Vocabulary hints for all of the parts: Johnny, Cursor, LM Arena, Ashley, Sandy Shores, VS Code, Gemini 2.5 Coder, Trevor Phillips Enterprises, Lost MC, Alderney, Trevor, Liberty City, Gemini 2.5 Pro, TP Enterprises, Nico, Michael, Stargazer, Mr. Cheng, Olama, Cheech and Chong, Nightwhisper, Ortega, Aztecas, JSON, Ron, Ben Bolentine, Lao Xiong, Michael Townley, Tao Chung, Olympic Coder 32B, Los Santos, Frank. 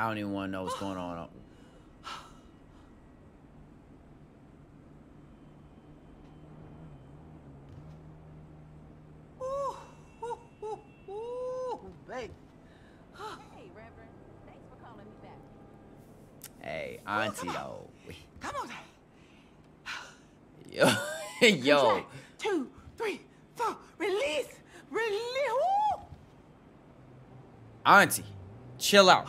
I don't even want to know what's going on. Hey, Reverend. Thanks for calling me back. Hey, Auntie. Oh, come on. Yo, yo. 1, 2, 3, 4. Release, release. Ooh. Auntie, chill out.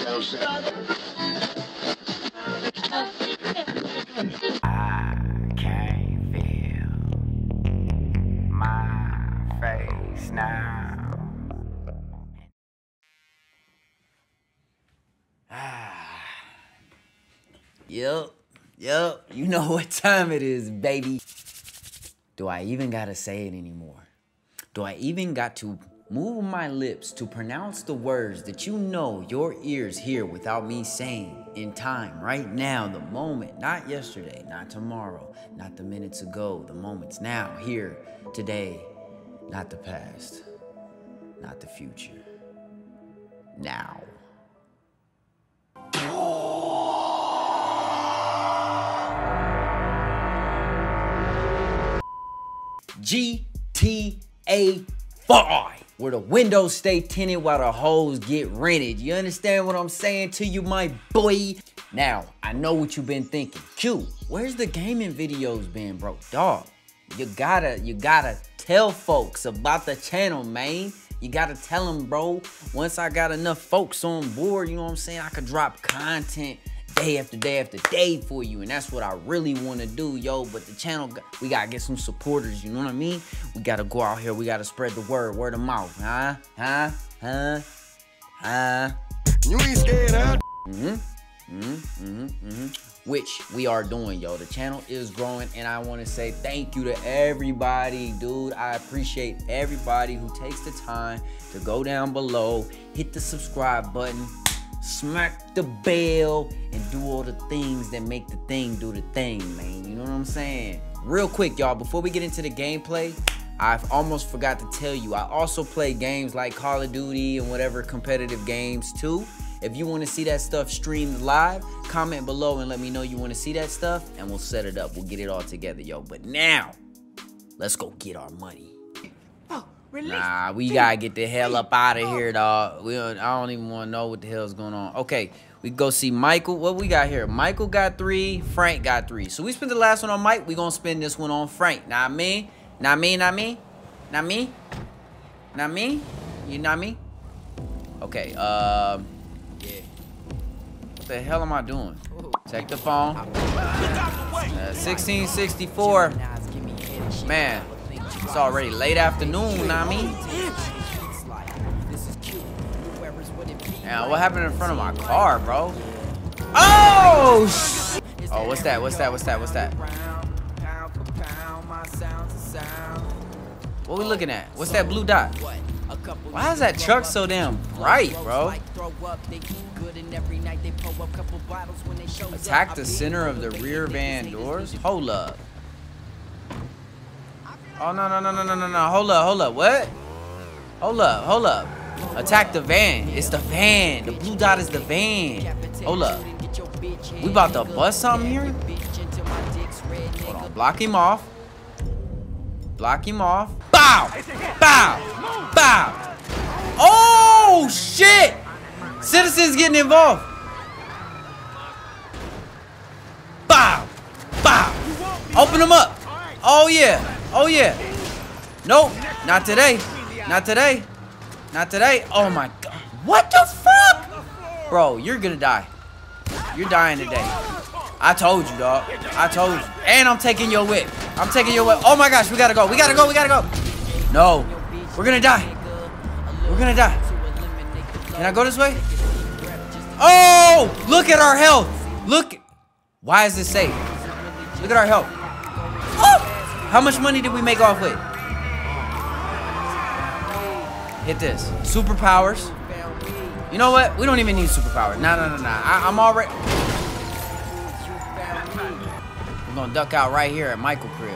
Now. Ah. Yep. Yep. You know what time it is, baby. Do I even gotta say it anymore? Do I even got to move my lips to pronounce the words that you know your ears hear without me saying in time, right now, the moment, not yesterday, not tomorrow, not the minutes ago, the moments now, here, today. Not the past, not the future, now. GTA 5, where the windows stay tinted while the hoes get rented. You understand what I'm saying to you, my boy? Now, I know what you've been thinking. Q, where's the gaming videos been, bro? Dog, you gotta tell folks about the channel, man. You gotta tell them, bro. Once I got enough folks on board, you know what I'm saying, I could drop content day after day after day for you, and that's what I really want to do, yo. But the channel, we gotta get some supporters, you know what I mean? We gotta go out here, we gotta spread the word, word of mouth. You ain't scared, huh? Which we are doing, yo. The channel is growing, and I want to say thank you to everybody, dude. I appreciate everybody who takes the time to go down below, hit the subscribe button, smack the bell, and do all the things that make the thing do the thing, man. You know what I'm saying? Real quick, y'all, before we get into the gameplay, I've almost forgot to tell you, I also play games like Call of Duty and whatever competitive games too. If you want to see that stuff streamed live, comment below and let me know you want to see that stuff, and we'll set it up. We'll get it all together, yo. But now, let's go get our money. Oh, release. Nah, we gotta get the hell up out of here, dog. I don't even want to know what the hell's going on. Okay, we go see Michael. What we got here? Michael got 3, Frank got 3. So we spent the last one on Mike. We gonna spend this one on Frank. Nah, me. Nah, me. Nah, me. Nah, me. Nah, me. You not me? Okay. Yeah. What the hell am I doing? Check the phone. 1664. Man, it's already late afternoon, I mean. Now, what happened in front of my car, bro? Oh, shit. Oh, what's that? What's that? What's that? What's that? What we looking at? What's that blue dot? Why is that truck so damn bright, bro? Attack the center of the rear van doors? Hold up. Oh, no, no, no, no, no, no, no. Hold up, hold up. What? Hold up, hold up. Attack the van. It's the van. The blue dot is the van. Hold up. We about to bust something here? Hold on. Block him off. Block him off. Bow! Bow! Bow! Oh, shit! Citizens getting involved. Bow! Bow! Open them up. Oh, yeah. Oh, yeah. Nope. Not today. Not today. Not today. Oh, my God. What the fuck? Bro, you're gonna die. You're dying today. I told you, dog. I told you. And I'm taking your whip. I'm taking your whip. Oh, my gosh. We gotta go. We gotta go. We gotta go. No. We're gonna die. We're gonna die. Can I go this way? Oh, look at our health. Look. Why is this safe? Look at our health. Oh, how much money did we make off with? Hit this. Superpowers. You know what? We don't even need superpowers. Nah, nah, nah, nah. I'm already. We're gonna duck out right here at Michael crib.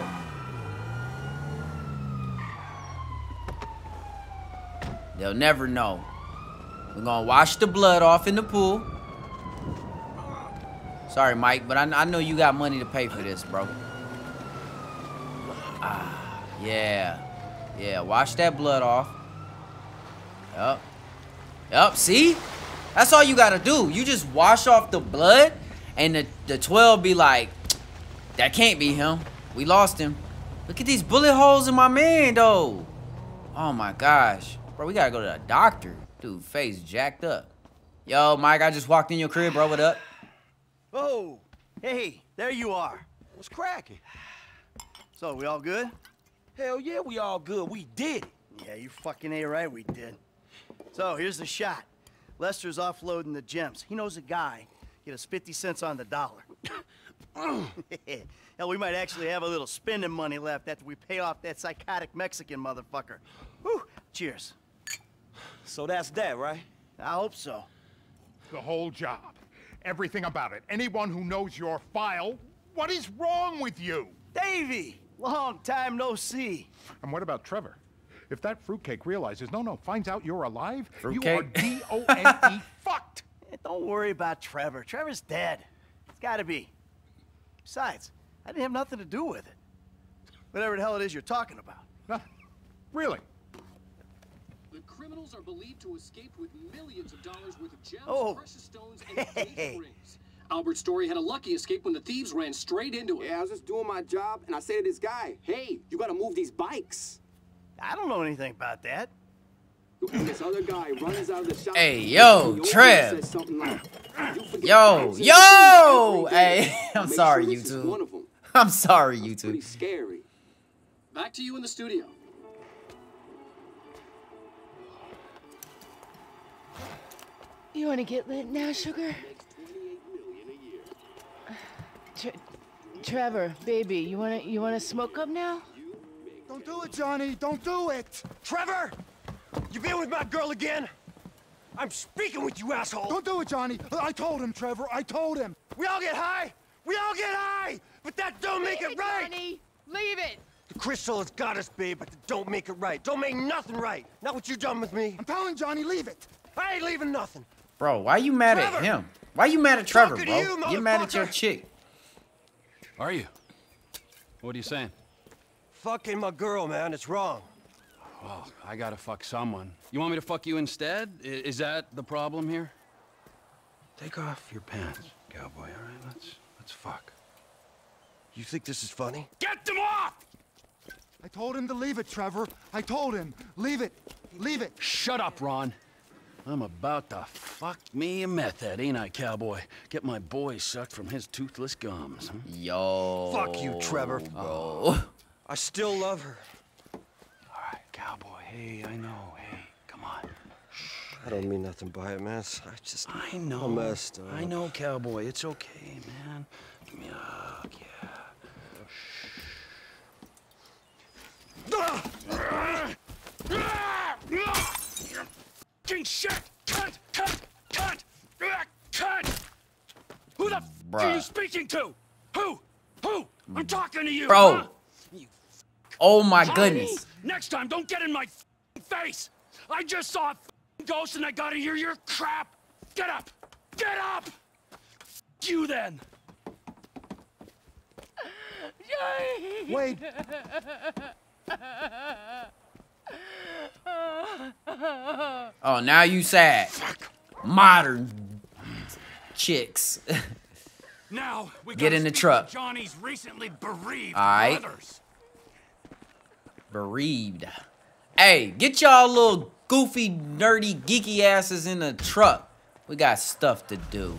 They'll never know. We're gonna wash the blood off in the pool. Sorry, Mike, but I know you got money to pay for this, bro. Ah, yeah. Yeah, wash that blood off. Yup. Yup, see? That's all you gotta do. You just wash off the blood, and the 12 be like, that can't be him. We lost him. Look at these bullet holes in my man, though. Oh, my gosh. Bro, we gotta go to the doctor. Dude, face jacked up. Yo, Mike, I just walked in your crib, bro. What up? Oh, hey, there you are. What's cracking? So, we all good? Hell yeah, we all good. We did. Yeah, you fucking ain't right, we did. So, here's the shot. Lester's offloading the gems. He knows a guy. Get us 50 cents on the dollar. Hell, we might actually have a little spending money left after we pay off that psychotic Mexican motherfucker. Whew. Cheers. So that's that, right? I hope so. The whole job. Everything about it. Anyone who knows your file, what is wrong with you? Davey! Long time no see. And what about Trevor? If that fruitcake realizes, no, finds out you're alive, you are D-O-N-E fucked. Hey, don't worry about Trevor. Trevor's dead. It's gotta be. Besides, I didn't have nothing to do with it. Whatever the hell it is you're talking about. Really? The criminals are believed to escape with millions of dollars worth of gems, precious stones, and engagement rings. Albert's story had a lucky escape when the thieves ran straight into him. Yeah, I was just doing my job, and I say to this guy, hey, you gotta move these bikes. I don't know anything about that. This other guy runs out of the shop. Hey, yo, Trev. Yo. Hey, I'm sorry, YouTube. I'm sorry, YouTube. Pretty scary. Back to you in the studio. You want to get lit now, sugar? Trevor, baby, you want to smoke up now? Don't do it, Johnny. Don't do it. Trevor, you been with my girl again? I'm speaking with you, asshole. Don't do it, Johnny. I told him, Trevor. I told him. We all get high. We all get high. But that don't make it right. Johnny, leave it. The crystal has got us, babe, but that don't make it right. Don't make nothing right. Not what you done with me. I'm telling Johnny, leave it. I ain't leaving nothing. Bro, why you mad at him? Why you mad at Trevor, bro? You're mad at your chick. Are you? What are you saying? Fucking my girl, man. It's wrong. Well, I gotta fuck someone. You want me to fuck you instead? Is that the problem here? Take off your pants, cowboy, all right? Let's fuck. You think this is funny? Get them off! I told him to leave it, Trevor. I told him. Leave it. Leave it. Shut up, Ron. I'm about to fuck me a method, ain't I, cowboy? Get my boy sucked from his toothless gums. Huh? Yo. Fuck you, Trevor. Bro. I still love her. All right, cowboy. Hey, I know. Hey, come on. Shh, I don't mean nothing by it, man. I just... I know. I'm messed up. I know, cowboy. It's okay, man. Give me a hug, yeah. Shh. Shit! Cunt! Who the f are you speaking to? Who? I'm talking to you, bro. Huh? You oh my goodness! Next time, don't get in my face. I just saw a ghost, and I gotta hear your crap. Get up! Get up! You then. Wait. Oh, now you sad. Modern chicks. Now we get in the truck. Johnny's recently bereaved. All right. Brothers. Bereaved. Hey, get y'all little goofy, nerdy, geeky asses in the truck. We got stuff to do.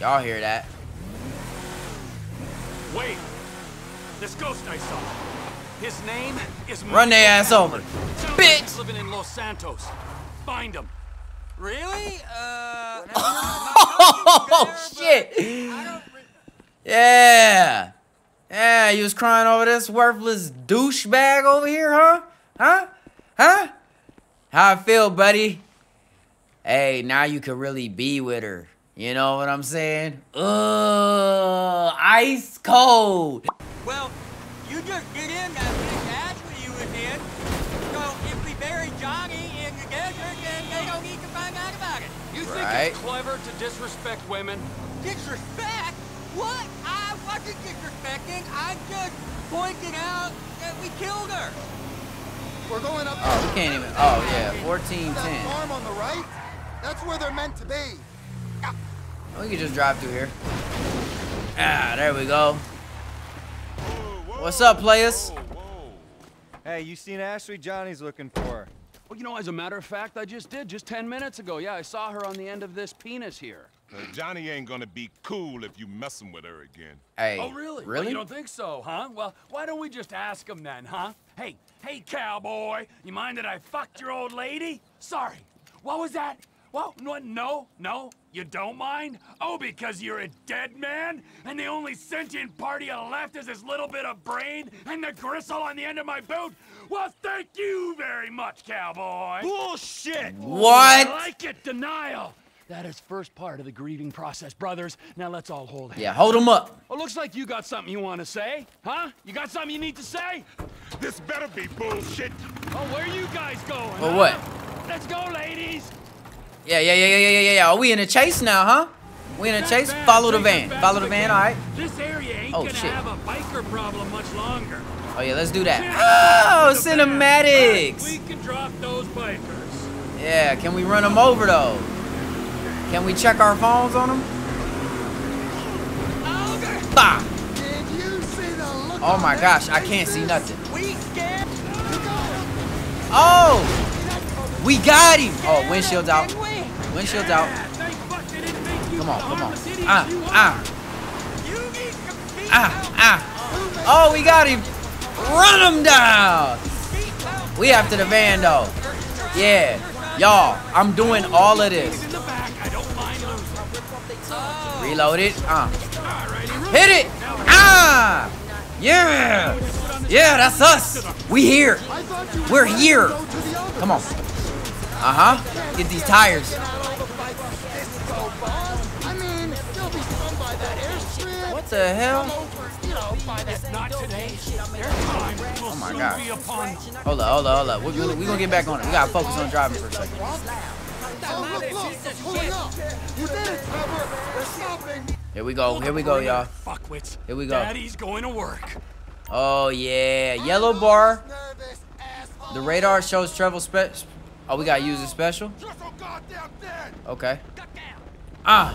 Y'all hear that? Wait. This ghost I saw. His name is Michael. Run their ass over. Bitch! Living in Los Santos. Find him. Really? Oh, shit. Yeah. Yeah, you was crying over this worthless douchebag over here, huh? Huh? How I feel, buddy? Hey, now you can really be with her. You know what I'm saying? Ice cold. Well, you just get in that big Ashley kid. So if we bury Johnny in the desert, then they don't need to find out about it. You think it's clever to disrespect women? Disrespect? What? I wasn't disrespecting. I'm just pointing out that we killed her. We're going up. Oh, we can't even. Oh yeah, 1410. That farm on the right? That's where they're meant to be. Yeah. We can just drive through here. Ah, there we go. What's up, players? Hey, you seen Ashley? Johnny's looking for her. Well, you know, as a matter of fact, I just did, just 10 minutes ago. Yeah, I saw her on the end of this penis here. Johnny ain't gonna be cool if you messing with her again. Hey, oh, really? Really? Well, you don't think so, huh? Well, why don't we just ask him then, huh? Hey, hey, cowboy, you mind that I fucked your old lady? Sorry, what was that? Well, no, you don't mind? Oh, because you're a dead man? And the only sentient part of you left is this little bit of brain and the gristle on the end of my boot? Well, thank you very much, cowboy. Bullshit! What? I like it, denial. That is first part of the grieving process, brothers. Now let's all hold hands. Yeah, hold them up. Well, looks like you got something you want to say, huh? You got something you need to say? This better be bullshit. Oh, where are you guys going? For what? Let's go, ladies. Yeah. Are we in a chase now, huh? We in a chase? Follow the van. Follow the van, all right? This area ain't gonna have a biker problem much longer. Oh yeah, let's do that. Oh, cinematics. We can drop those bikers. Yeah, can we run them over though? Can we check our phones on them? Bah. Did you see the look oh my gosh, I can't see nothing. Oh! We got him! Oh, windshield's out. Windshield's out. Come on, come on. Oh, we got him! Run him down! We after the van though. Yeah. Y'all, I'm doing all of this. Reload it. Hit it. Yeah. Yeah, that's us. We here. We're here. Come on. Get these tires. What the hell? Oh my God. Hold up. We're gonna get back on it. We gotta focus on driving for a second. Here we go, y'all. Here we go. Daddy's going to work. Oh yeah, yellow bar. The radar shows Trevor special. Oh, we got user special. Okay. Oh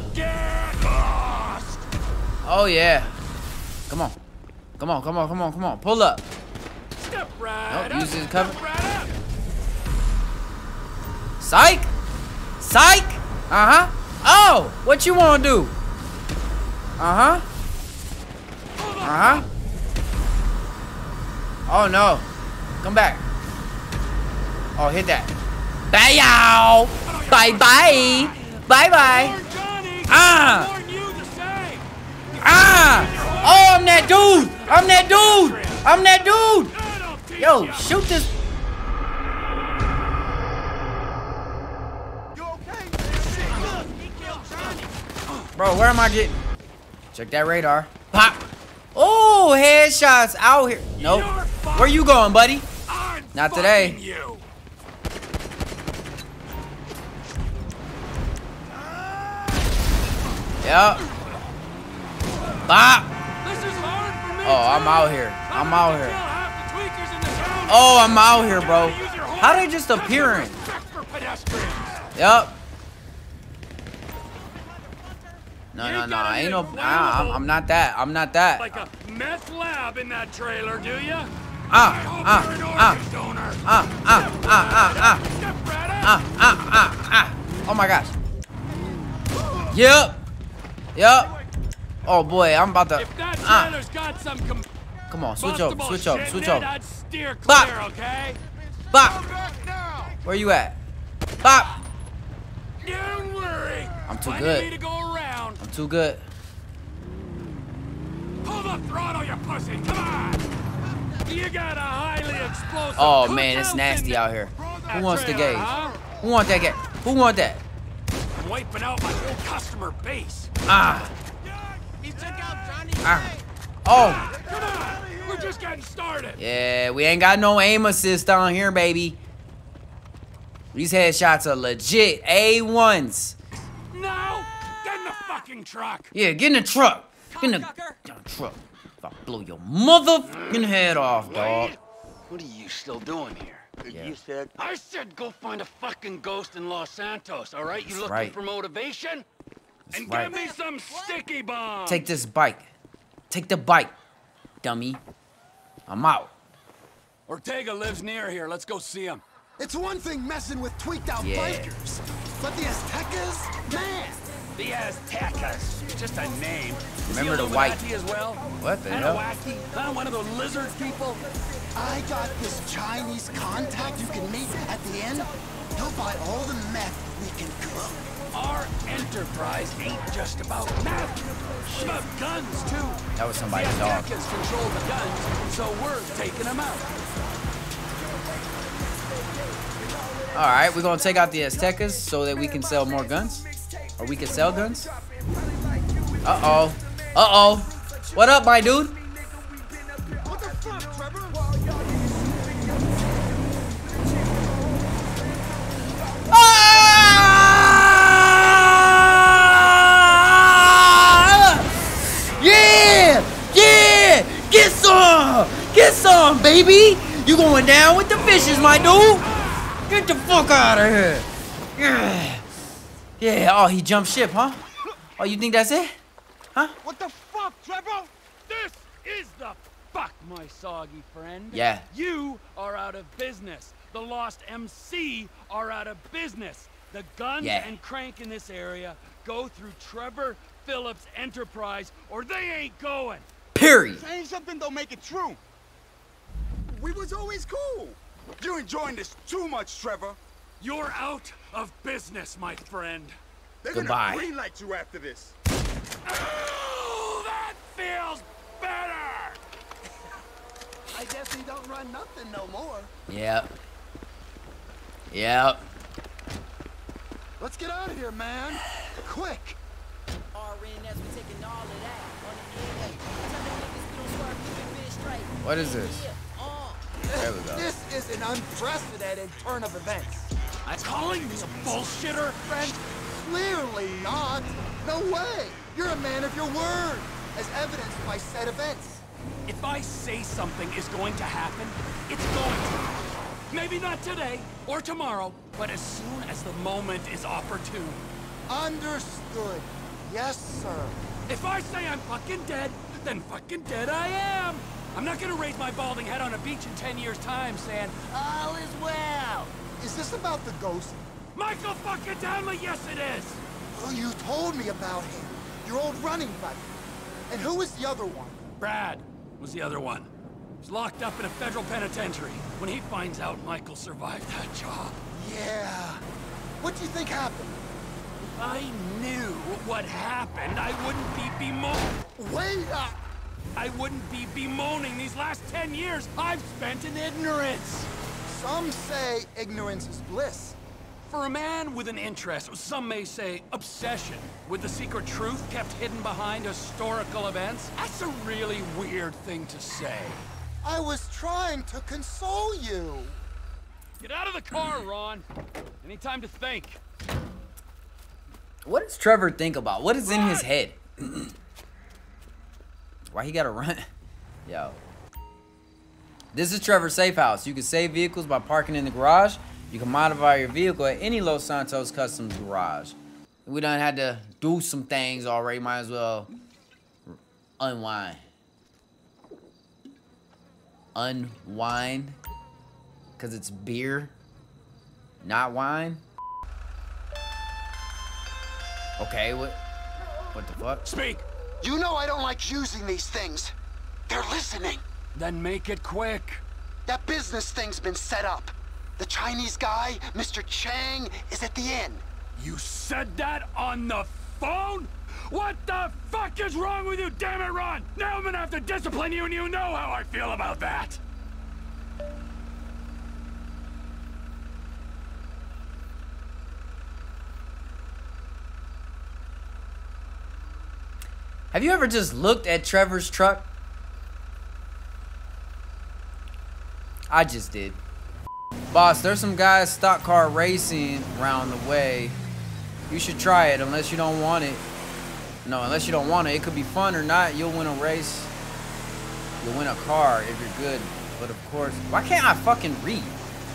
yeah. Come on. Pull up. Nope, use this cover. Psych. Oh, what you wanna do? Oh no. Come back. Oh, hit that. Bye y'all. Bye. Oh, I'm that dude. Yo, shoot this. Bro, where am I getting? Check that radar. Pop. Oh, headshots out here. Nope. Where you going, buddy? Not today. Yep. Bop. Oh, I'm out here. Oh, I'm out here, bro. How they just appearing? Yep. No. I'm not that. Like a meth lab in that trailer, do you? Oh my gosh. Yep. Oh boy, I'm about to. Come on, switch up. Bop. Bop. Where you at? Bop. Don't worry. I'm too good. Pull the throttle, you pussy. Come on. You got a highly explosive. Oh man, it's nasty out here. Who wants the gauge? Who want that gauge? Who want that? I'm wiping out my whole customer base. Oh. getting started. Yeah, we ain't got no aim assist on here, baby. These headshots are legit A1s. No, get in the fucking truck. Yeah, get in the truck. Get in the truck. I'll blow your motherfucking head off, dog. What are you still doing here? Yeah. You said I said go find a fucking ghost in Los Santos. All right, you looking for motivation? And give me some sticky bombs. Take this bike. Take the bike, dummy. I'm out. Ortega lives near here. Let's go see him. It's one thing messing with tweaked out bikers, but the Aztecas, man. The Aztecas, just a name. Remember the white? As well? What the hell? Not one of those lizard people. I got this Chinese contact you can meet at the end. He'll buy all the meth we can cook. Our enterprise ain't just about meth. It's about guns, too. That was somebody's dog. The Aztecas control the guns, so we're taking them out. All right, we're going to take out the Aztecas so that we can sell more guns. Or we can sell guns. Uh-oh. Uh-oh. What up, my dude? What the fuck, Trevor? Yeah! Yeah! Get some! Get some, baby! You going down with the fishes, my dude! Get the fuck out of here! Yeah! Yeah, oh, he jumped ship, huh? Oh, you think that's it? Huh? What the fuck, Trevor? This is the fuck, my soggy friend. Yeah. You are out of business. The Lost MC are out of business. The guns and crank in this area go through Trevor Phillips Enterprise, or they ain't going. Period. Saying something don't make it true. We was always cool. You're enjoying this too much, Trevor. You're out of business, my friend. They're gonna greenlight you after this. Oh, that feels better. I guess he don't run nothing no more. Yep. Yep. Let's get out of here, man. Quick. What is this? There we go. This is an unprecedented turn of events. I'm calling you a bullshitter, friend. Clearly not. No way. You're a man of your word, as evidenced by said events. If I say something is going to happen, it's going to. Maybe not today or tomorrow, but as soon as the moment is opportune. Understood. Yes, sir. If I say I'm fucking dead, then fucking dead I am. I'm not gonna raise my balding head on a beach in 10 years' time saying, all is well. Is this about the ghost? Michael fucking Townley, yes it is. Well, you told me about him. Your old running buddy. And who was the other one? Brad was the other one. He's locked up in a federal penitentiary. When he finds out Michael survived that job. Yeah. What do you think happened? I knew what happened. I wouldn't be bemoaning. Wait up! I wouldn't be bemoaning these last 10 years I've spent in ignorance. Some say ignorance is bliss. For a man with an interest, some may say obsession, with the secret truth kept hidden behind historical events, that's a really weird thing to say. I was trying to console you. Get out of the car, Ron. Any time to think. What does Trevor think about? What is in his head? Why he gotta run? Yo. This is Trevor's safe house. You can save vehicles by parking in the garage. You can modify your vehicle at any Los Santos Customs garage. We done had to do some things already. Might as well unwind. Unwind? Because it's beer, not wine? Okay, what the fuck? Speak! You know I don't like using these things. They're listening. Then make it quick. That business thing's been set up. The Chinese guy, Mr. Cheng, is at the inn. You said that on the phone? What the fuck is wrong with you, damn it, Ron? Now I'm gonna have to discipline you, and you know how I feel about that. Have you ever just looked at Trevor's truck? I just did. Boss, there's some guys stock car racing around the way. You should try it unless you don't want it. No, unless you don't want it. It could be fun or not. You'll win a race. You'll win a car if you're good. But of course, why can't I fucking read?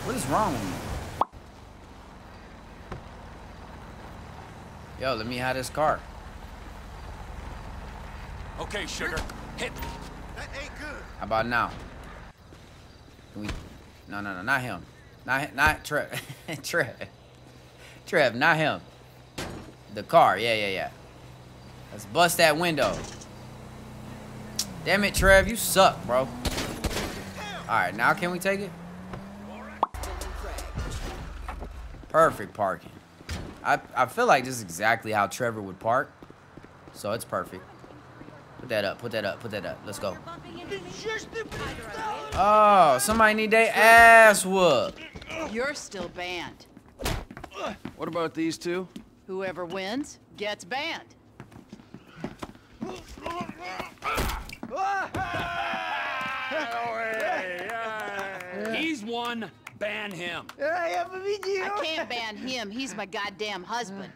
What is wrong with me? Yo, let me have this car. Okay, sugar. Hit. That ain't good. How about now? Can we... No, not him. Not Trev. Trev, not him. The car, yeah. Let's bust that window. Damn it, Trev, you suck, bro. Alright, now can we take it? Perfect parking. I feel like this is exactly how Trevor would park. So it's perfect. Put that up. Let's go. Oh, somebody need their ass whooped. You're still banned. What about these two? Whoever wins gets banned. He's won. Ban him. I can't ban him. He's my goddamn husband.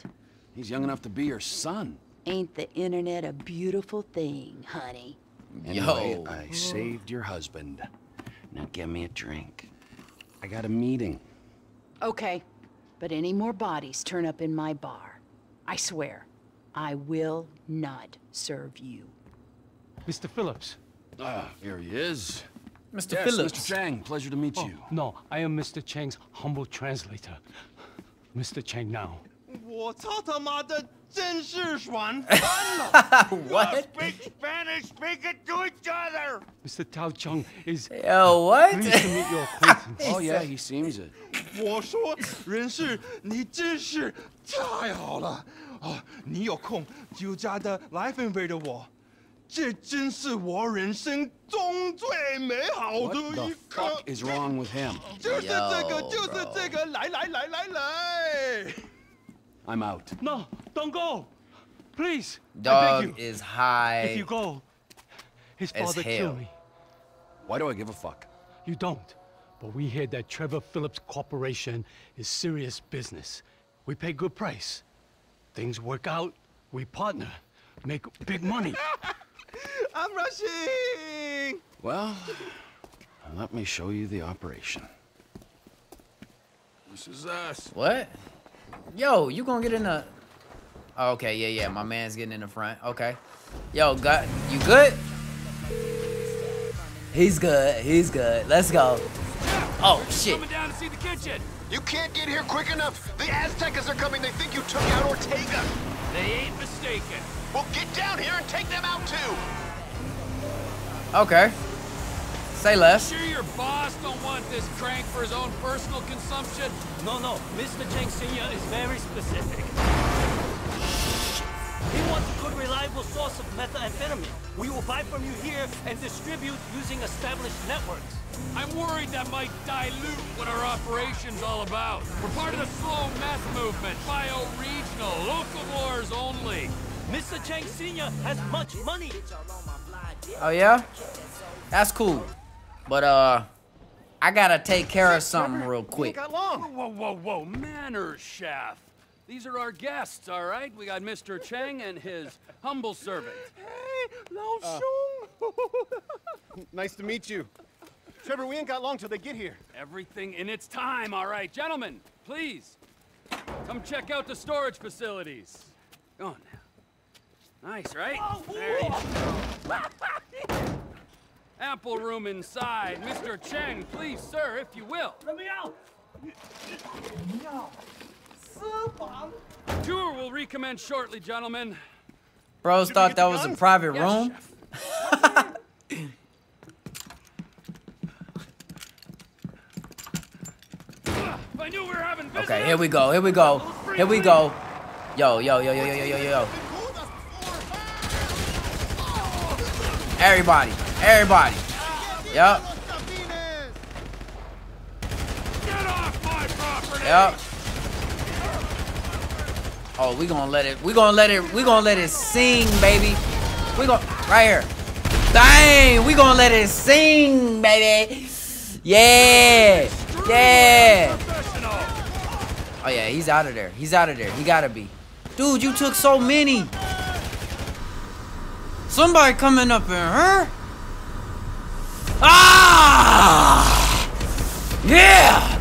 He's young enough to be your son. Ain't the internet a beautiful thing, honey? Anyway, yo, I saved your husband. Now give me a drink. I got a meeting. Okay, but any more bodies turn up in my bar. I swear, I will not serve you. Mr. Phillips. Ah, here he is. Mr. Yes, Phillips. Mr. Cheng, pleasure to meet you. No, I am Mr. Cheng's humble translator. Mr. Cheng now. What? Speak Spanish, speak it to each other. Mr. Tao Chung is... Yo, what? Pleased to meet your acquaintance. Oh, yeah, he seems it. What the fuck is wrong with him? Yo, I'm out. No, don't go. Please. Dog is high. If you go, his father killed me. Why do I give a fuck? You don't. But we heard that Trevor Phillips Corporation is serious business. We pay good price. Things work out, we partner, make big money. I'm rushing! Well, let me show you the operation. This is us. What? Yo, you gonna get in the... Oh, okay, yeah, my man's getting in the front. Okay. Yo, got you good? He's good. Let's go. Oh, shit. Coming down to see the kitchen. You can't get here quick enough. The Aztecas are coming. They think you took out Ortega. They ain't mistaken. Well, get down here and take them out, too. Okay. Say less. You sure your boss don't want this crank for his own personal consumption? No. Mr. Cheng Sr. is very specific. He wants a good, reliable source of methamphetamine. We will buy from you here and distribute using established networks. I'm worried that might dilute what our operation's all about. We're part of the slow meth movement, bio-regional, local wars only. Mr. Cheng Sr. has much money. Oh, yeah? That's cool. But, I gotta take care of something real quick. Whoa. Manners, chef. These are our guests, all right? We got Mr. Cheng and his humble servant. Hey, Lao Xiong. Nice to meet you. Trevor, we ain't got long till they get here. Everything in its time, all right. Gentlemen, please, come check out the storage facilities. Go on now. Nice, right? Oh, there you go. Ample room inside. Mr. Cheng, please, sir, if you will. Let me out! Tour will recommence shortly, gentlemen. Bros should thought that was a private room. Yes, I knew we were having visitors. Okay, here we go. Yo. Everybody. Yep. Get off my property. Yep. Oh, we gonna let it sing, baby. We gonna right here. Dang, we gonna let it sing, baby. Yeah! Yeah! Oh yeah, he's out of there. He's out of there. He gotta be. Dude, you took so many. Somebody coming up in her. Ah! Yeah!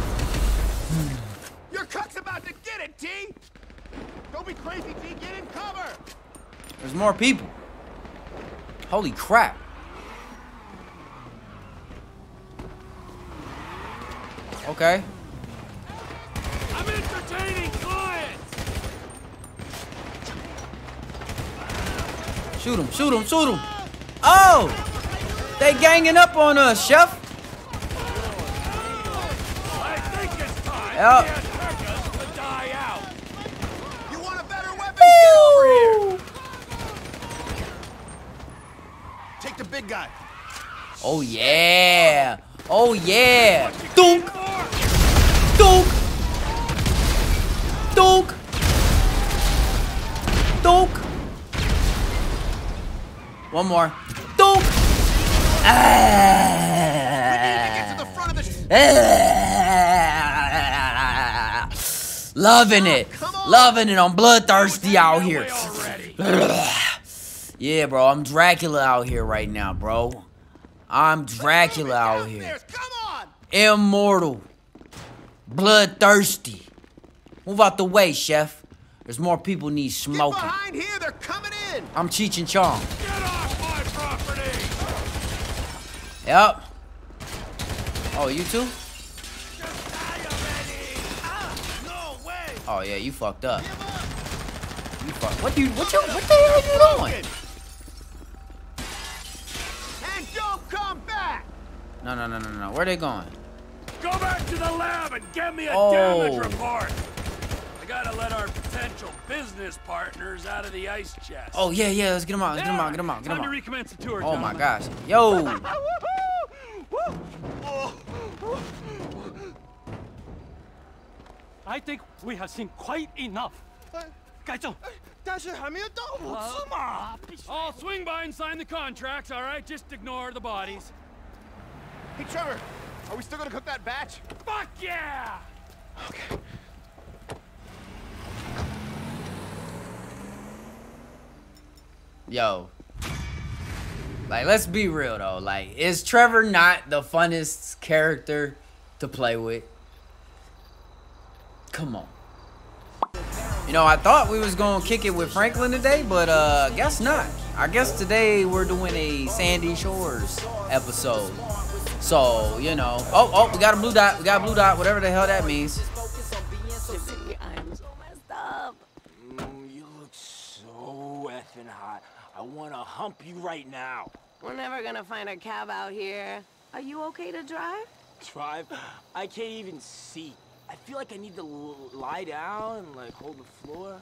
Your cook's about to get it, T. Don't be crazy, T. Get in cover. There's more people. Holy crap. Okay. I'm entertaining clients. Shoot him, shoot him, shoot him. Oh! They ganging up on us, chef. I think it's time the Aztecas to die out. You want a better weapon? Get over here. Take the big guy. Oh yeah. Oh yeah. Dunk. Dunk! Dunk! Dunk! One more. Dunk! Loving it. Loving it. I'm bloodthirsty out here. Yeah, bro. I'm Dracula out here right now, bro. I'm Dracula out here. Immortal. Bloodthirsty. Move out the way, chef. There's more people need smoking. Get behind here, they're coming in. I'm Cheech and Chong. Get off my property. Yep. Oh, you too? Just die already. No way. Oh yeah, you fucked up. Give up. You fucked. What the hell are you doing? And don't come back. No, no, no, no, no. Where are they going? Go back to the lab and get me a damage report. I gotta let our potential business partners out of the ice chest. Oh yeah, yeah, let's get them out, let's get them out, get them out, get them out. Time to recommence the tour, John. Oh my gosh, yo! I think we have seen quite enough. I'll swing by and sign the contracts. All right, just ignore the bodies. Hey, Trevor. Are we still gonna cook that batch? Fuck yeah! Okay. Yo. Like, let's be real, though. Like, is Trevor not the funnest character to play with? Come on. You know, I thought we was gonna kick it with Franklin today, but guess not. I guess today we're doing a Sandy Shores episode. So, you know, oh, we got a blue dot, whatever the hell that means. I'm so messed up. You look so effing hot. I want to hump you right now. We're never going to find a cab out here. Are you okay to drive? Drive? I can't even see. I feel like I need to lie down and, like, hold the floor.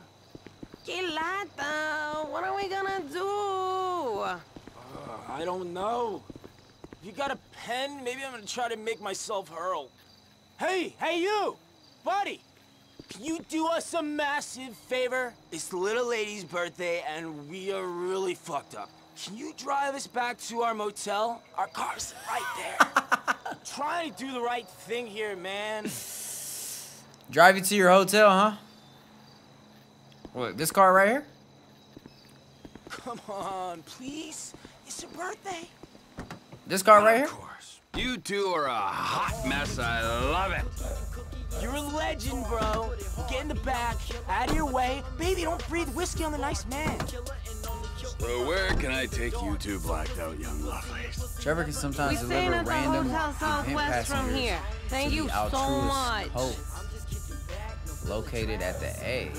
Que lata. What are we going to do? I don't know. You got a pen? Maybe I'm gonna try to make myself hurl. Hey, hey you! Buddy! Can you do us a massive favor? It's the little lady's birthday and we are really fucked up. Can you drive us back to our motel? Our car's right there. Trying to do the right thing here, man. Drive you to your hotel, huh? What, this car right here? Come on, please. It's your birthday. This car right here? Of course. You two are a hot mess. I love it. You're a legend, bro. Get in the back, out of your way. Baby, don't breathe whiskey on the nice man. So where can I take you two blacked out young lovelies? Trevor can sometimes deliver random event from here. Thank you so much. Hope. Located at the A.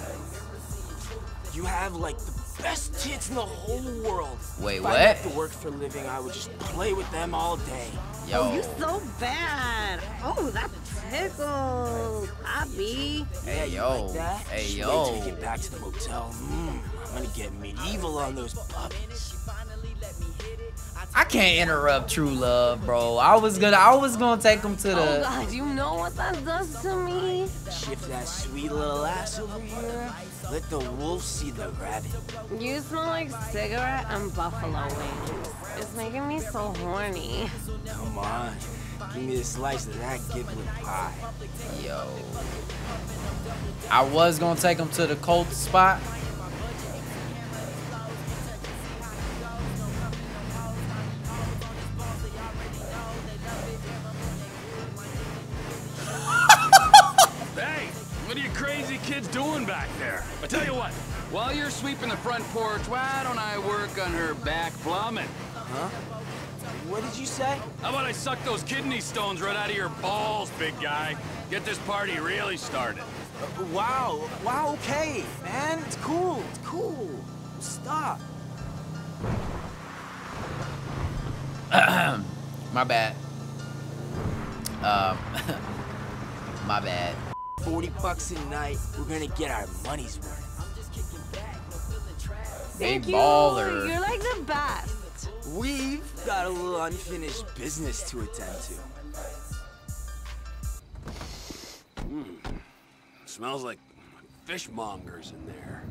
You have like the best tits in the whole world. Wait, what? If I had to work for a living, I would just play with them all day. Yo. Oh, you so bad. Oh, that tickles. Poppy. Hey, yo. Like that? Hey, yo. Wait till we get back to the motel. I'm gonna get medieval on those puppies. I can't interrupt true love, bro. I was gonna take him to the. Oh God, you know what that does to me. Shift that sweet little ass over here. Let the wolf see the rabbit. You smell like cigarette and buffalo wings. It's making me so horny. Come on, Give me the slice that I give with pie. Yo. I was gonna take him to the cold spot. While you're sweeping the front porch, why don't I work on her back plumbing? Huh? What did you say? How about I suck those kidney stones right out of your balls, big guy? Get this party really started. Wow, okay, man. It's cool. Stop. My bad. My bad. $40 a night, we're gonna get our money's worth. Big baller. You're like the best. We've got a little unfinished business to attend to. Smells like fishmongers in there.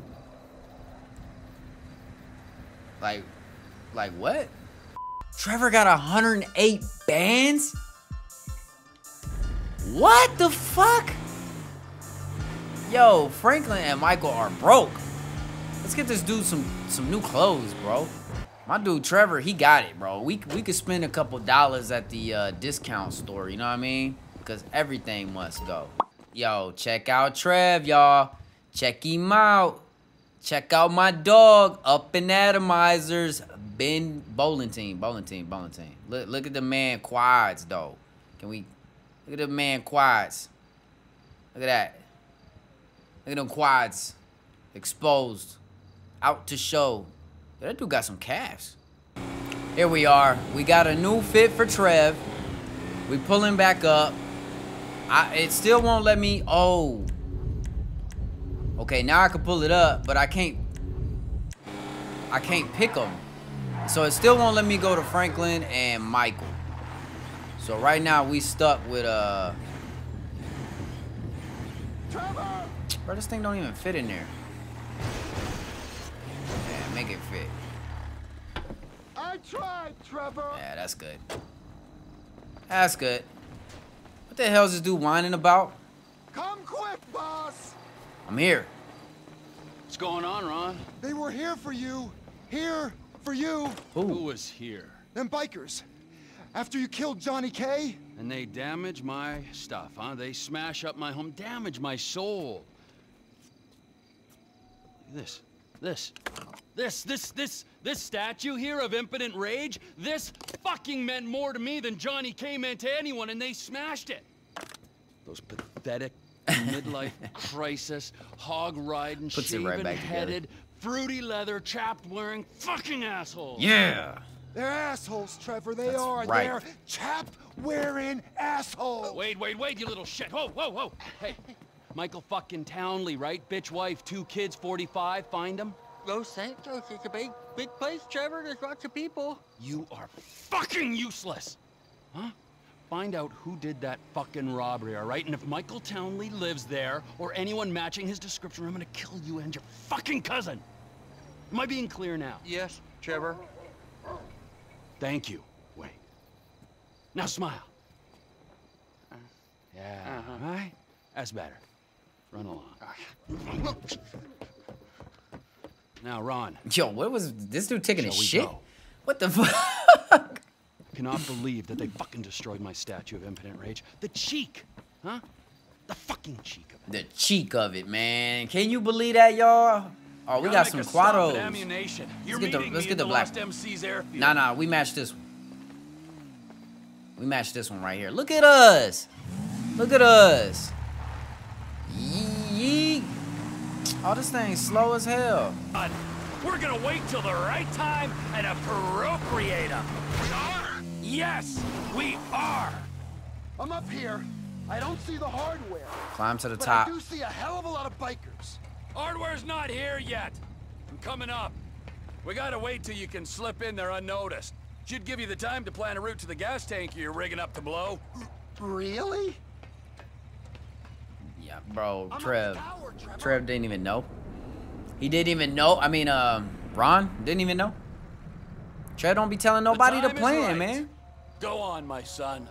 Like what? Trevor got 108 bands? What the fuck? Yo, Franklin and Michael are broke. Let's get this dude some new clothes, bro. My dude Trevor, he got it, bro. We could spend a couple dollars at the discount store, you know what I mean? Because everything must go. Yo, check out Trev, y'all. Check him out. Check out my dog up in Atomizers, Ben Bolentine. Look at the man quads, though. Look at the man quads. Look at that. Look at them quads. Exposed. Out to show. That dude got some calves. Here we are. We got a new fit for Trev. We pulling back up. It still won't let me. Oh. Okay, now I can pull it up, but I can't pick them. So it still won't let me go to Franklin and Michael. So right now we stuck with Trevor. Bro, this thing don't even fit in there. Make it fit. I tried, Trevor. Yeah, that's good. That's good. What the hell is this dude whining about? Come quick, boss. I'm here. What's going on, Ron? They were here for you. Here for you. Who was here? Them bikers. After you killed Johnny K. And they damage my stuff, huh? They smash up my home, damage my soul. Look at this. This statue here of impotent rage, this fucking meant more to me than Johnny K meant to anyone, and they smashed it. Those pathetic midlife crisis, hog-riding, shaven-headed, fruity leather, chapped-wearing fucking assholes. Yeah. They're assholes, Trevor. They are. Right. They're chapped-wearing assholes. Wait, you little shit. Whoa. Hey, Michael fucking Townley, right? Bitch wife, 2 kids, 45, find him. Los Santos is a big place, Trevor. There's lots of people. You are fucking useless. Huh? Find out who did that fucking robbery, all right? And if Michael Townley lives there, or anyone matching his description, I'm gonna kill you and your fucking cousin. Am I being clear now? Yes, Trevor. Thank you. Wait. Now smile. Yeah, all right? That's better. Run along. Now, Ron. Yo, what was this dude taking his shit? Go? What the fuck? Cannot believe that they fucking destroyed my statue of impotent rage. The cheek, huh? The fucking cheek of it. The cheek of it, man. Can you believe that, y'all? Oh, we got some quados. Let's get the black one. Nah, we matched this one. We matched this one right here. Look at us. Look at us. Yeet. Oh, this thing's slow as hell. We're gonna wait till the right time and appropriate them. We are? Yes, we are. I'm up here. I don't see the hardware. Climb to the top. I do see a hell of a lot of bikers. Hardware's not here yet. I'm coming up. We gotta wait till you can slip in there unnoticed. Should give you the time to plan a route to the gas tank you're rigging up to blow. Really? Yeah, bro, Trev didn't even know. He didn't even know. I mean, Ron didn't even know. Trev don't be telling nobody the plan, man. Go on, my son.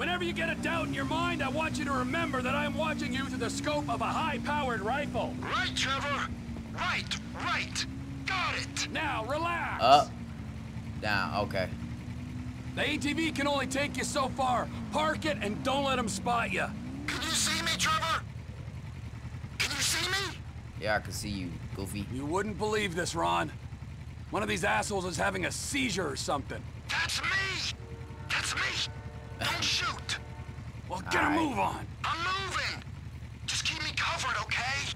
Whenever you get a doubt in your mind, I want you to remember that I'm watching you through the scope of a high-powered rifle. Right, Trevor. Right, right. Got it. Now, relax. Up. Down. Okay. The ATV can only take you so far. Park it and don't let them spot you. Can you see me, Trevor? Can you see me? Yeah, I can see you, Goofy. You wouldn't believe this, Ron. One of these assholes is having a seizure or something. That's me! That's me! Don't shoot! Well, get a move on! I'm moving! Just keep me covered, okay?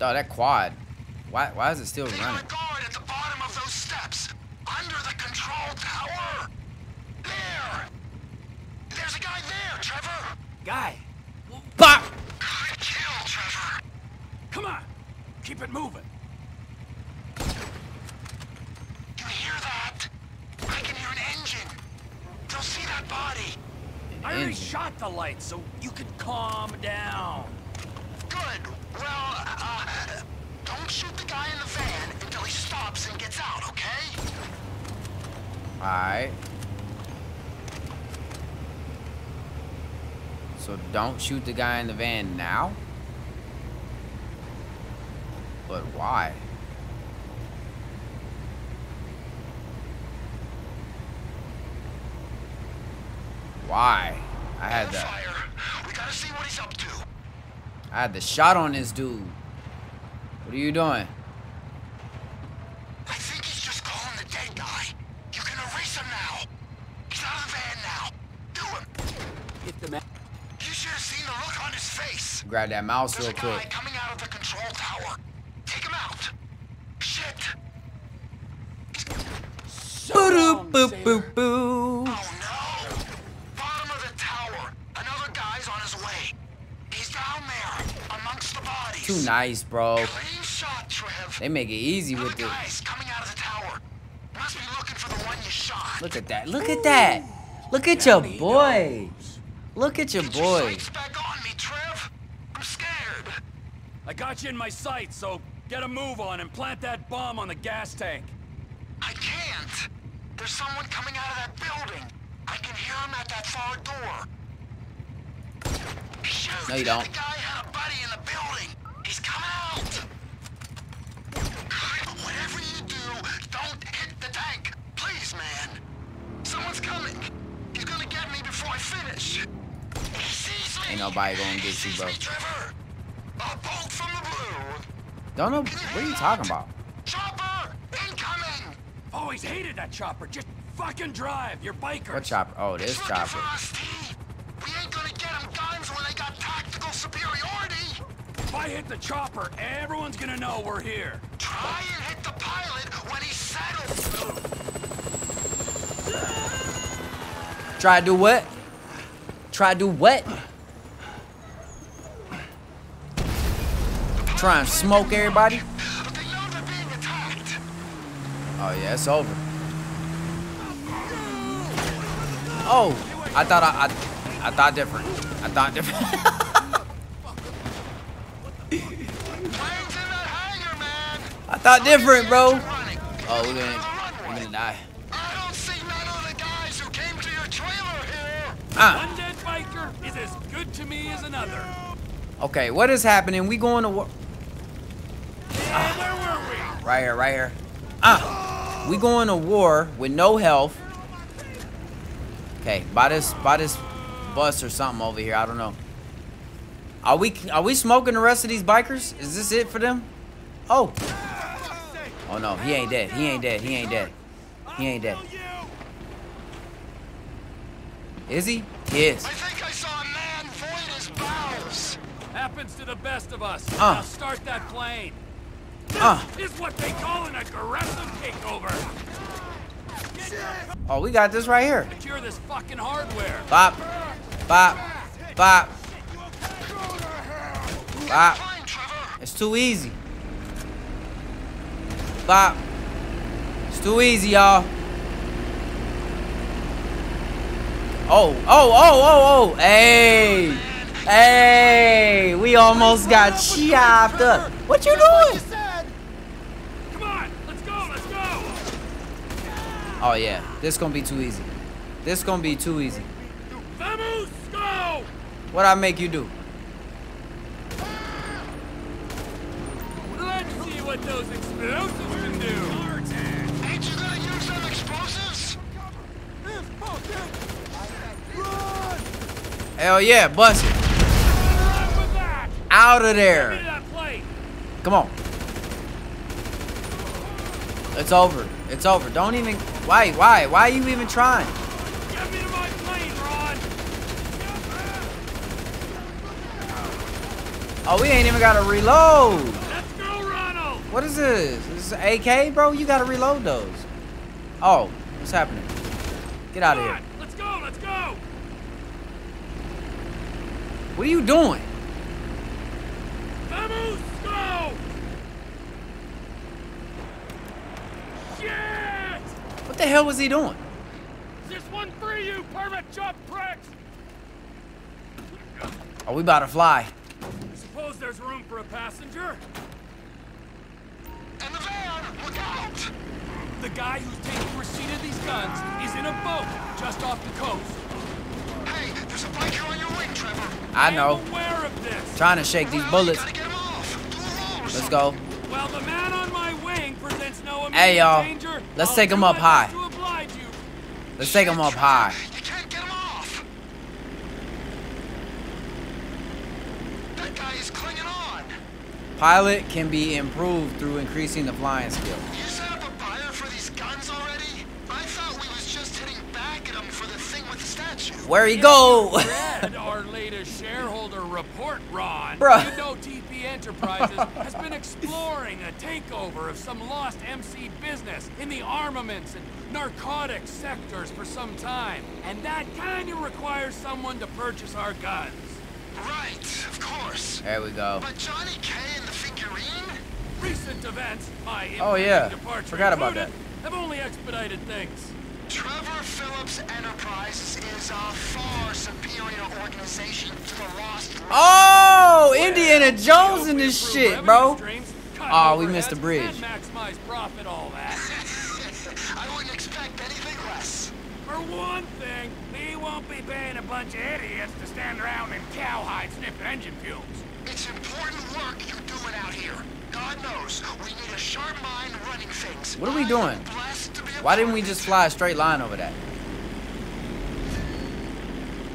Oh, that quad. Why is it still running? Keep a guard at the bottom of those steps, under the control tower! There! There's a guy there, Trevor! Guy? Bop! Good kill, Trevor! Come on! Keep it moving! You hear that? I can hear an engine. They'll see that body. I already shot the light, so you can calm down. Good. Well, don't shoot the guy in the van until he stops and gets out, okay? Alright. So don't shoot the guy in the van now? But why? Why? I had the fire. We gotta see what he's up to. I had the shot on this dude. What are you doing? I think he's just calling the dead guy. You can erase him now. He's out of the van now. Do him. Get the man. You should have seen the look on his face. Grab that mouse real quick. There's a guy coming out of the control tower. Take him out. Shit. So boop boop boop boop. Oh no. Too nice, bro. Shot, they make it easy with it. Look at that. Look at that. Look at your boy. Look at your boy. I'm scared. I got you in my sight, so get a move on and plant that bomb on the gas tank. I can't. There's someone coming out of that building. I can hear him at that far door. Shoot. No, you don't. The guy had a buddy in the building. He's coming out! Whatever you do, don't hit the tank! Please, man! Someone's coming! He's gonna get me before I finish! He sees me! Ain't nobody gonna get you, bro. Trevor! A bolt from the blue! Don't know what are you talking about? Chopper! Incoming! Always hated that chopper! Just fucking drive! You're bikers! What chopper? Oh, this chopper. We ain't gonna get them guns when they got tactical superiority! If I hit the chopper, everyone's gonna know we're here. Try and hit the pilot when he settles. Try to do what? Try to do what? Try and smoke everybody? But they know they're being attacked. Oh yeah, it's over. Oh, I thought different. I thought different. I thought different, bro. Oh, we're gonna die. I don't see none of the guys who came to your trailer here. One dead biker is as good to me as another. Okay, what is happening? We going to war. Where were we? Right here, right here. We going to war with no health. Okay, buy this bus or something over here. I don't know. Are we smoking the rest of these bikers? Is this it for them? Oh. Oh no, he ain't dead. He ain't dead. He ain't dead. He ain't dead. Is he? He is. I think I saw a man void his bowels. Happens to the best of us. Now start that plane. This is what they call an aggressive takeover. Oh, we got this right here. Secure this fucking hardware. Bop. Bop. Bop. Bop. It's too easy. Bop. It's too easy, y'all. Oh. Hey. Hey. We almost got chopped up. What you doing? Come on. Let's go. Oh, yeah. This is going to be too easy. This gonna be too easy. What'd I make you do? Let's see what those explosives can do. Ain't you gonna use some explosives? Hell yeah, bust it. Out of there. Come on. It's over. It's over. Don't even. Why are you even trying? Get me to my plane, Ron. Oh, we ain't even got to reload. Let's go, Ronald. What is this? Is this an AK, bro? You got to reload those. Oh, what's happening? Get out of here. Let's go. Let's go. What are you doing? Vamos, go. What the hell was he doing? This one for you, permit job pricks. Are we about to fly? Suppose there's room for a passenger. And the van, look out! The guy who's taking receipt of these guns is in a boat just off the coast. Hey, there's a biker on your wing, Trevor. I know. I'm aware of this. Trying to shake these bullets. Gotta get him off. Let's go. Well, the man on my wing presents no immediate danger. Let's take him up high. Let's take him up high. You can't get him off. That guy is clinging on. Pilot can be improved through increasing the flying skill. You set up a buyer for these guns already? I thought we was just hitting back at him for the thing with the statue. Where he go? Our latest shareholder report, Ron. Bruh. You know TP Enterprises has been exploring a takeover of some Lost MC business in the armaments and narcotics sectors for some time. And that kind of requires someone to purchase our guns. Right, of course. There we go. But Johnny K and the figurine? Recent events, my departure forgot about that. Have only expedited things. Trevor Phillips Enterprises is a far superior organization to the Lost. Oh, Indiana Jones in this shit, bro. Oh, we missed the bridge. Maximize profit, all that. I wouldn't expect anything less. For one thing, we won't be paying a bunch of idiots to stand around in cowhide sniffing engine fumes. It's important work you're doing out here. God knows we need a sharp mind running things. What are we doing? Why didn't we just fly a straight line over that?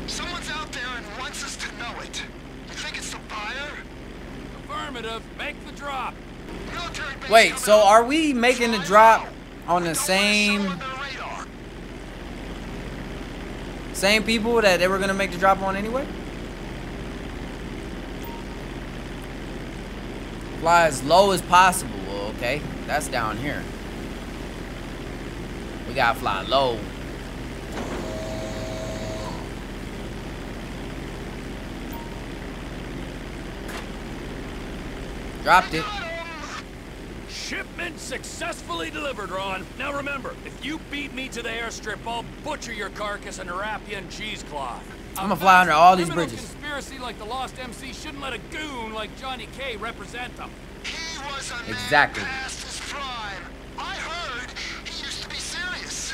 Someone's out there and wants us to know it. You think it's the buyer? Affirmative. Make the drop. Wait, so are we making the drop on the same people that they were gonna make the drop on anyway? Fly as low as possible. Well, okay, that's down here. We gotta fly low. Dropped it. Shipment successfully delivered, Ron. Now remember, if you beat me to the airstrip, I'll butcher your carcass and wrap you in cheesecloth. I'm gonna fly under all these bridges. Conspiracy like the Lost MC shouldn't let a goon like Johnny K represent them. He was a exactly. Man past his prime. I heard he used to be serious.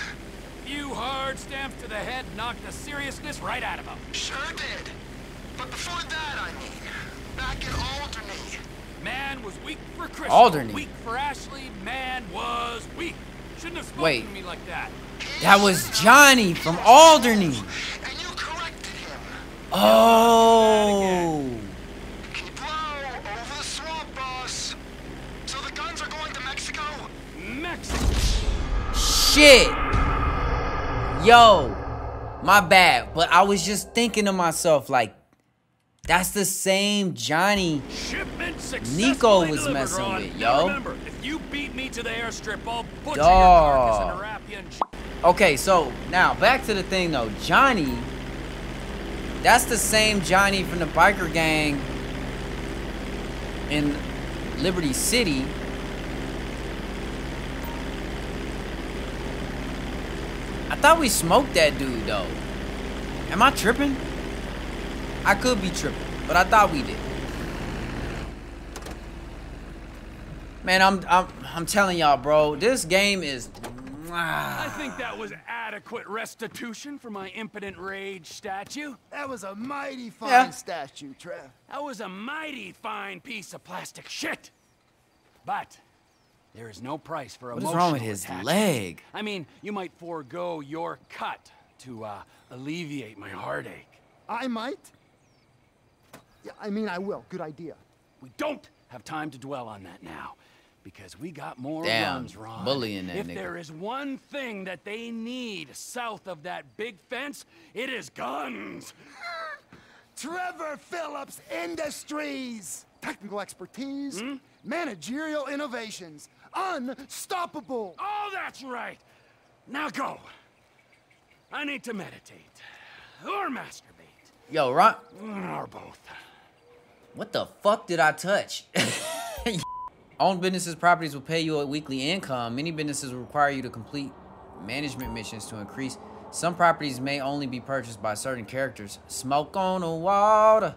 Few hard stamps to the head knocked the seriousness right out of him. Sure did. But before that, I mean, back in Alderney. Man was weak for Chris. Alderney. Weak for Ashley. Man was weak. Shouldn't have spoken to me like that. That was Johnny from Alderney. Oh! Keep low, over the swamp, boss. So the guns are going to Mexico? Mexico. Shit! Yo, my bad, but I was just thinking to myself, like, that's the same Johnny Nico was messing with, yo. Remember, if you beat me to the airstrip, I'll butcher your carcass and wrap you in okay, so now back to the thing though, Johnny. That's the same Johnny from the biker gang in Liberty City. I thought we smoked that dude, though. Am I tripping? I could be tripping, but I thought we did. Man, I'm telling y'all, bro, this game is I think that was adequate restitution for my impotent rage statue. That was a mighty fine statue, Trev. That was a mighty fine piece of plastic shit. But there is no price for emotional attachment. What is wrong with his leg? I mean, you might forego your cut to alleviate my heartache. I might? Yeah, I mean, I will. Good idea. We don't have time to dwell on that now, because we got more runs, Ron. Bullying that nigga. If there is one thing that they need south of that big fence, it is guns. Trevor Phillips Industries. Technical expertise, managerial innovations, unstoppable. Oh, that's right. Now go. I need to meditate or masturbate. Yo, Ron. Or both. What the fuck did I touch? Own businesses' properties will pay you a weekly income. Many businesses will require you to complete management missions to increase. Some properties may only be purchased by certain characters. Smoke on the water.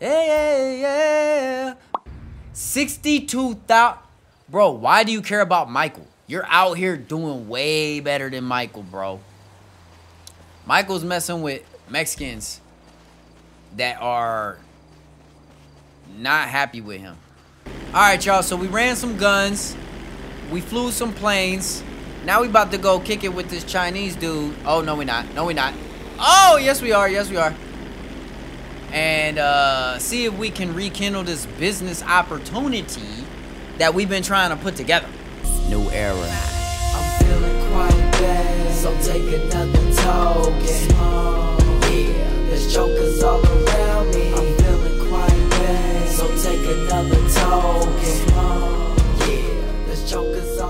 Yeah. 62,000. Bro, why do you care about Michael? You're out here doing way better than Michael, bro. Michael's messing with Mexicans that are not happy with him. Alright, y'all, so we ran some guns. We flew some planes. Now we about to go kick it with this Chinese dude. Oh, no, we're not. No, we're not. Oh, yes, we are. Yes, we are. And see if we can rekindle this business opportunity that we've been trying to put together. New era. I'm feeling quite bad, so take another token. Yeah, there's jokers all around me. I'm feeling quite bad, so take another token. Yeah, there's jokers all around me.